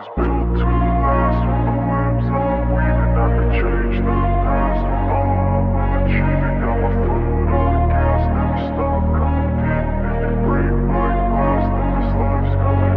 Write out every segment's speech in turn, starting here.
was built to last with the webs I'm weaving. I could change the past with all I'm achieving. Got my foot on the gas, never stop competing. If you break my glass, then this life's coming.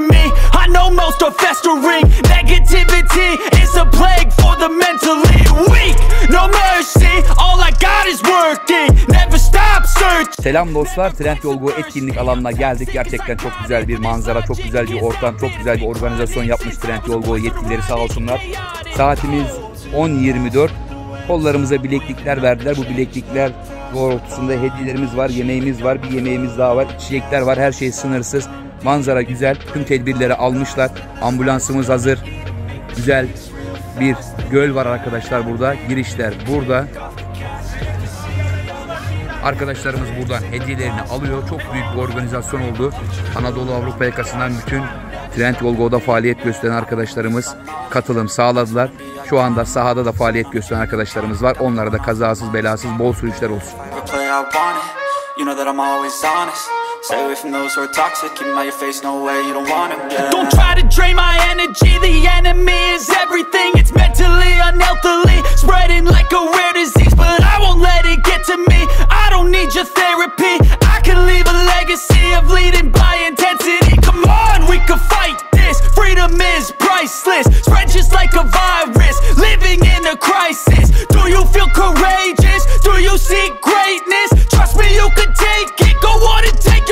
me. I know most are festering. Negativity is a plague for the mentally weak. No mercy, all I got is working. Never stop searching. Selam dostlar, Trendyol Go etkinlik alanına geldik. Gerçekten çok güzel bir manzara, çok güzel bir ortam, çok güzel bir organizasyon yapmış Trendyol Go yetkilileri, sağ olsunlar. Saatimiz 10.24. Kollarımıza bileklikler verdiler. Bu bileklikler doğrultusunda hediyelerimiz var, yemeğimiz var, bir yemeğimiz daha var, içecekler var, her şey sınırsız. Manzara güzel, tüm tedbirleri almışlar. Ambulansımız hazır. Güzel bir göl var arkadaşlar burada. Girişler burada. Arkadaşlarımız buradan hediyelerini alıyor. Çok büyük bir organizasyon oldu. Anadolu Avrupa yakasından bütün Trendyol Go'da faaliyet gösteren arkadaşlarımız katılım sağladılar. Şu anda sahada da faaliyet gösteren arkadaşlarımız var. Onlara da kazasız belasız bol sürüşler olsun. Stay away from those who are toxic, keep them out your face, no way, you don't want them, yeah. Don't try to drain my energy, the enemy is everything. It's mentally, unhealthily, spreading like a rare disease. But I won't let it get to me, I don't need your therapy. I can leave a legacy of leading by intensity. Come on, we can fight this, freedom is priceless. Spread just like a virus, living in a crisis. Do you feel courageous? Do you seek greatness? Trust me, you can take it, go on and take it.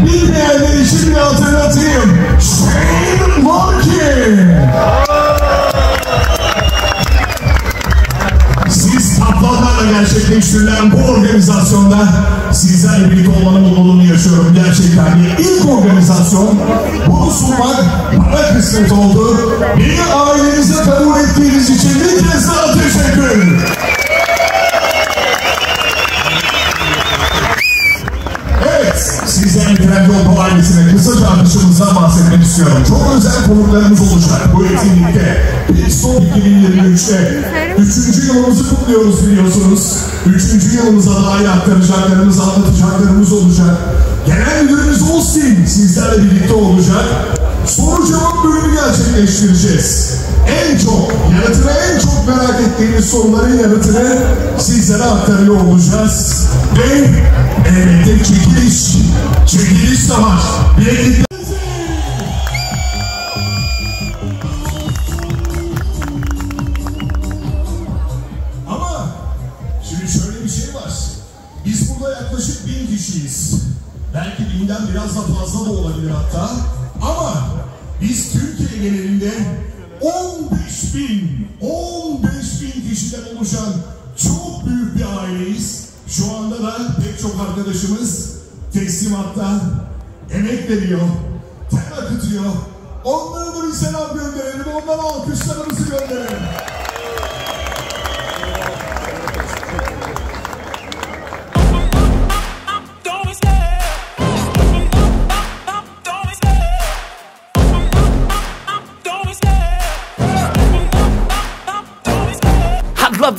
Bilmeyenler için bir hatırlatayım. Shane Volker. Siz kaplanlarla gerçekleştirilen bu organizasyonda sizlerle birlikte olmanın mutluluğunu yaşıyorum. Gerçekten ilk organizasyon. Bunu sunmak bana kısmet oldu. Beni ailenize kabul ettiğiniz için bir kez daha teşekkür ederim. Sizden Trendyol ailesine kısaca anlaşımızdan bahsetmek istiyorum. Çok özel konuklarımız olacak bu etkinlikte. Son 2023'te 3. yılımızı kutluyoruz biliyorsunuz. 3. yılımıza dair aktaracaklarımız, anlatacaklarımız olacak. Genel müdürümüz Oğuz sizlerle birlikte olacak. Soru cevap bölümü gerçekleştireceğiz. En çok, yanıtını en çok merak ettiğiniz soruların yanıtını sizlere aktarıyor olacağız. Ve elbette çekiliş de var. Bileklikler... kişiyiz. Belki binden biraz da fazla da olabilir hatta. Ama biz Türkiye genelinde 15 bin kişiden oluşan çok büyük bir aileyiz. Şu anda da pek çok arkadaşımız teslimatta emek veriyor, ter akıtıyor. Onlara bir selam gönderelim, onlara alkışlarımızı gönderelim. I love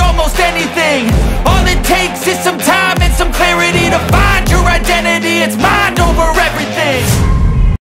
almost anything. All it takes is some time and some clarity to find your identity. It's mine.